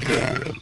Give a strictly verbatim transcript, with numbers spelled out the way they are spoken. Yeah.